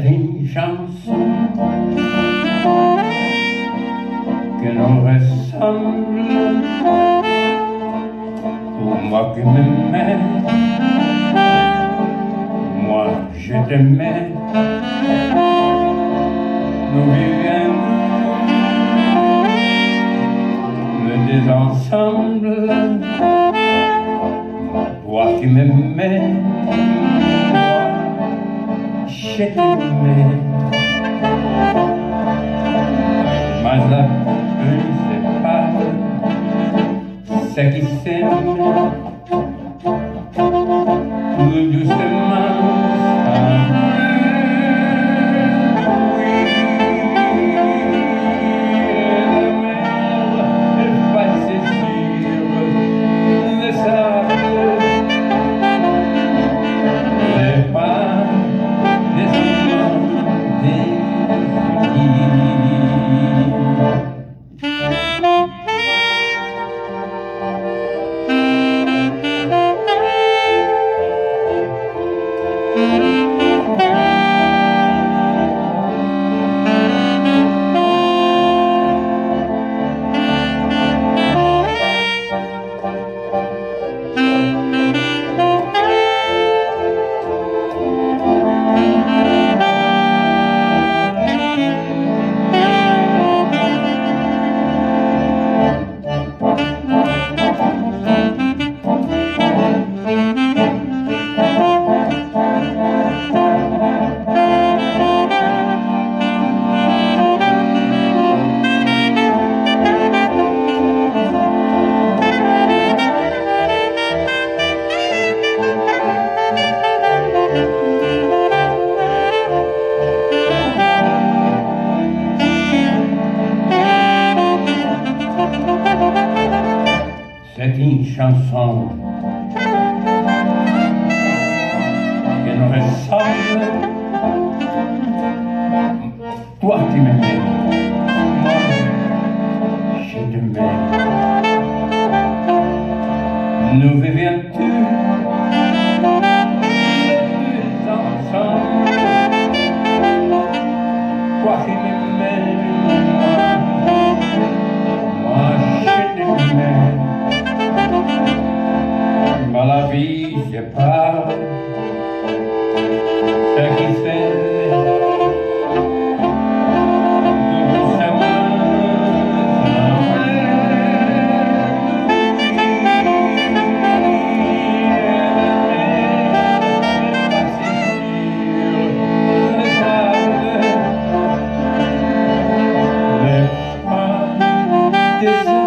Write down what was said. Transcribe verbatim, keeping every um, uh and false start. avait une chanson que l'on ressemble, pour moi que m'aimais, moi je t'aimais, nous vivions le désensemble, toi tu m'aimais, je t'aimais. Mais la pluie sépare ceux qui s'aiment tout doucement. Oui, la mer est passée sur le sable, les pas c'est une chanson qui nous ressemble. Toi tu m'aimais, moi je t'aimais. Nous vivions tous ensemble. Toi tu m'aimais, moi je t'aimais. Dans la vie, je parle, ceux qui s'aiment tout doucement. La mer est passée sur le sable, les pas des